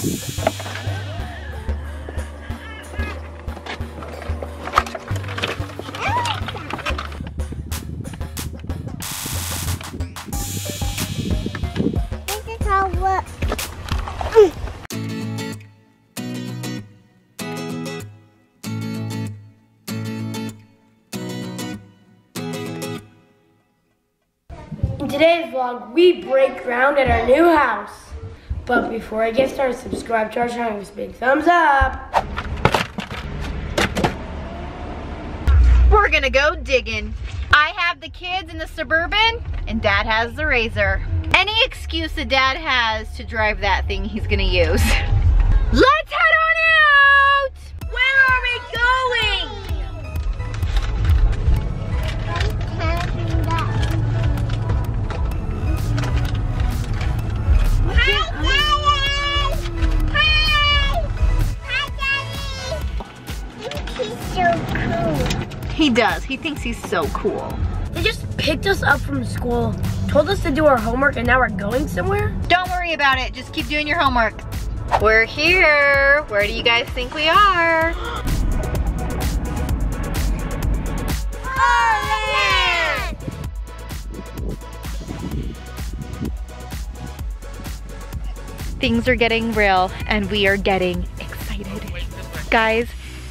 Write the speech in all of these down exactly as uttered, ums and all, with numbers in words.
In today's vlog, we break ground at our new house. But before I get started, subscribe to our channel with a big thumbs up. We're gonna go digging. I have the kids in the Suburban, and Dad has the Razor. Any excuse that Dad has to drive that thing, he's gonna use. Let's head on out! Where are we going? Hi, Daddy! Hi! Hi, Daddy! You think he's so cool. He does. He thinks he's so cool. They just picked us up from school, told us to do our homework, and now we're going somewhere? Don't worry about it, just keep doing your homework. We're here. Where do you guys think we are? Oh, things are getting real, and we are getting excited. Guys,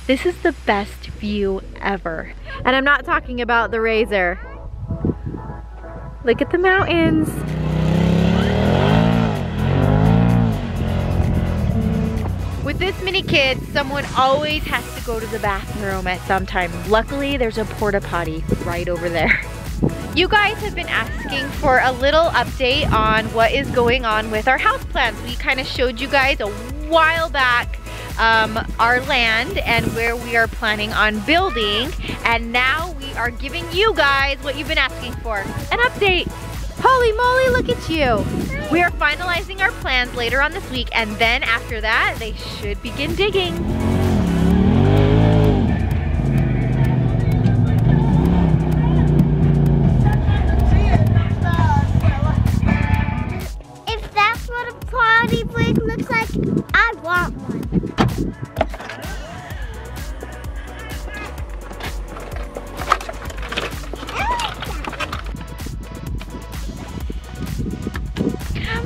this is the best view ever. And I'm not talking about the Razor. Look at the mountains. With this many kids, someone always has to go to the bathroom at some time. Luckily, there's a porta potty right over there. You guys have been asking for a little update on what is going on with our house plans. We kind of showed you guys a while back um, our land and where we are planning on building. And now we are giving you guys what you've been asking for, an update. Holy moly, look at you. We are finalizing our plans later on this week, and then after that, they should begin digging. If that's what a potty break looks like, I want one.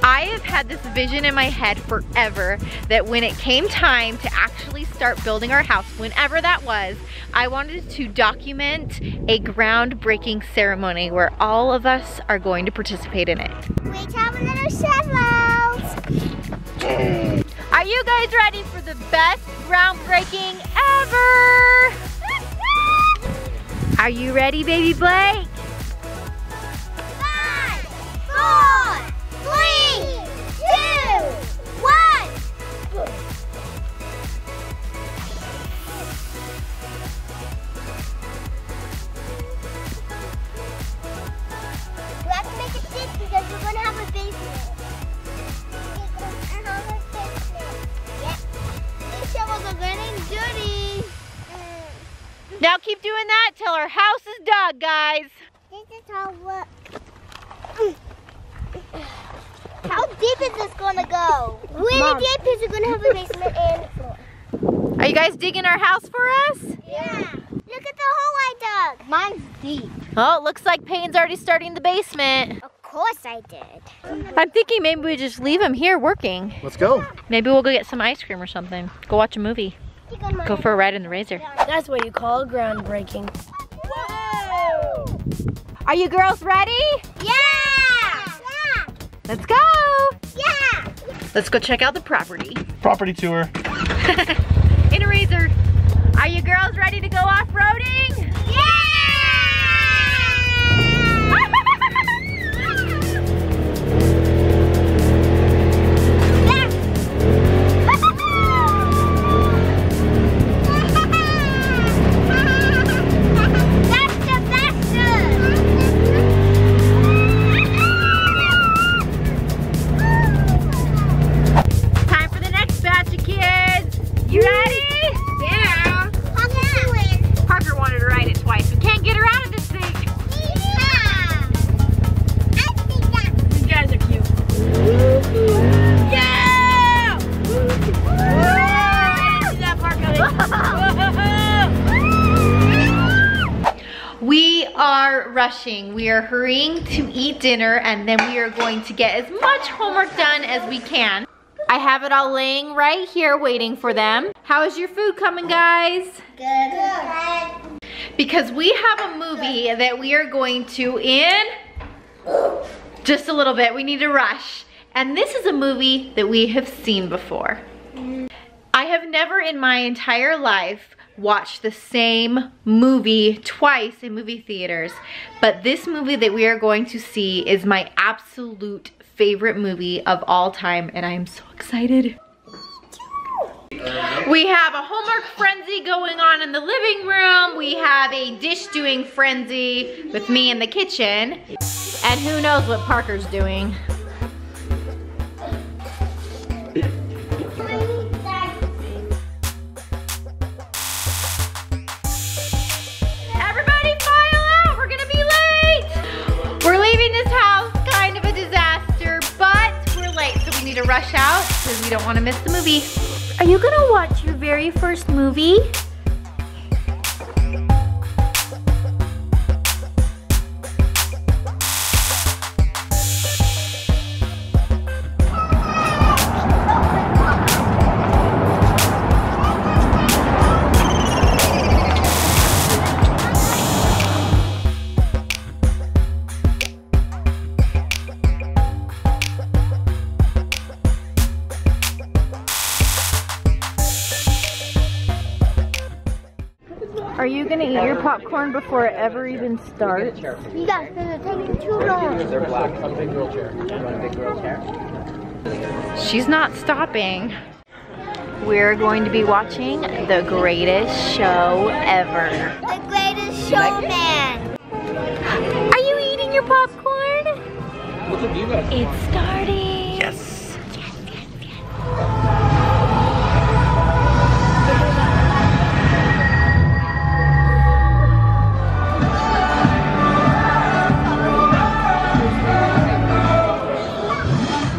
I have had this vision in my head forever that when it came time to actually start building our house, whenever that was, I wanted to document a groundbreaking ceremony where all of us are going to participate in it. We have a little shovels. Are you guys ready for the best groundbreaking ever? Are you ready, baby Blake? Five, four, three, two, one! You have to make it big because we're going to have a basement. We're going to have a basement. Yep. These shovels are getting dirty. Mm. Now keep doing that till our house is dug, guys. This is how it looks. How deep is this gonna go? Really Mom. Deep is it gonna have a basement and a floor. Are you guys digging our house for us? Yeah. Look at the hole I dug. Mine's deep. Oh, it looks like Payne's already starting the basement. Of course I did. I'm thinking maybe we just leave him here working. Let's go. Maybe we'll go get some ice cream or something. Go watch a movie. Go for a ride in the Razor. That's what you call groundbreaking. Whoa! Are you girls ready? Yeah! Let's go! Yeah! Let's go check out the property. Property tour. In a Razor. Are you girls ready to go off-roading? You ready? Yeah. Parker wanted to ride it twice. We can't get her out. are rushing. We are hurrying to eat dinner, and then we are going to get as much homework done as we can. I have it all laying right here waiting for them. How is your food coming, guys? Good. Because we have a movie that we are going to in just a little bit. We need to rush. And this is a movie that we have seen before. I have never in my entire life watched the same movie twice in movie theaters, but this movie that we are going to see is my absolute favorite movie of all time, and I am so excited. We have a homework frenzy going on in the living room. We have a dish doing frenzy with me in the kitchen. And who knows what Parker's doing. To rush out because we don't want to miss the movie. Are you gonna watch your very first movie? Are you gonna eat your popcorn before it ever even starts? Yes, it's taking too long. Is there black? One big girl chair. One big girl chair. She's not stopping. We're going to be watching The Greatest Show Ever. The Greatest Showman. Are you eating your popcorn? It's starting. Yes.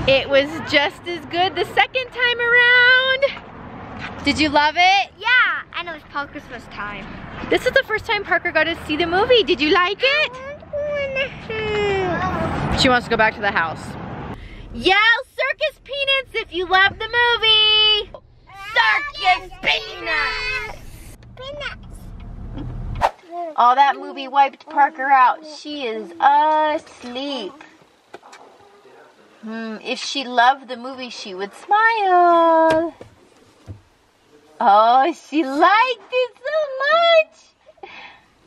It was just as good the second time around. Did you love it? Yeah, I know it's Parker's first time. This is the first time Parker got to see the movie. Did you like it? I she wants to go back to the house. Yell circus peanuts if you love the movie. Circus peanuts. Peanuts. All that movie wiped Parker out. She is asleep. Hmm, if she loved the movie, she would smile. Oh, she liked it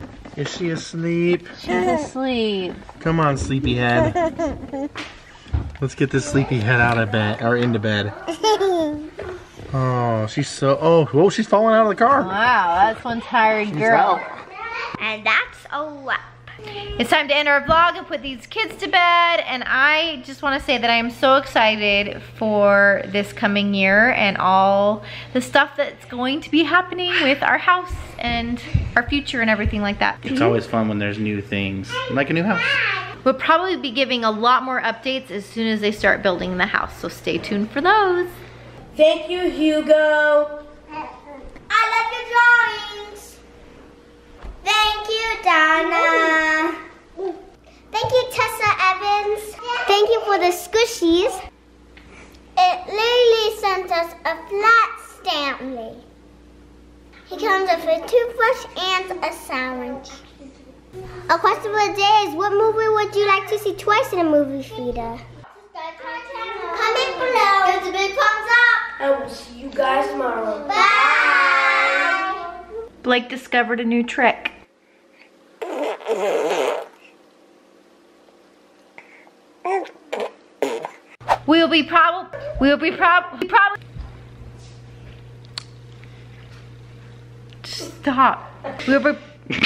so much. Is she asleep? She's asleep. Come on, sleepyhead. Let's get this sleepyhead out of bed, or into bed. Oh, she's so, oh, whoa, she's falling out of the car. Wow, that's one tired she's girl. Out. And that's a lot. It's time to end our vlog and put these kids to bed, and I just want to say that I am so excited for this coming year and all the stuff that's going to be happening with our house and our future and everything like that. It's always fun when there's new things, like a new house. We'll probably be giving a lot more updates as soon as they start building the house, so stay tuned for those. Thank you, Hugo. I love your drawings. Thank you, Donna. Thank you, Tessa Evans. Thank you for the squishies. It literally sent us a Flat Stanley. He comes with a toothbrush and a sandwich. A question for the day is, what movie would you like to see twice in a movie theater? Comment below. Give us a big thumbs up. And we'll see you guys tomorrow. Bye. Blake discovered a new trick. We'll be prob- We'll be prob- Probably. Stop. We'll be.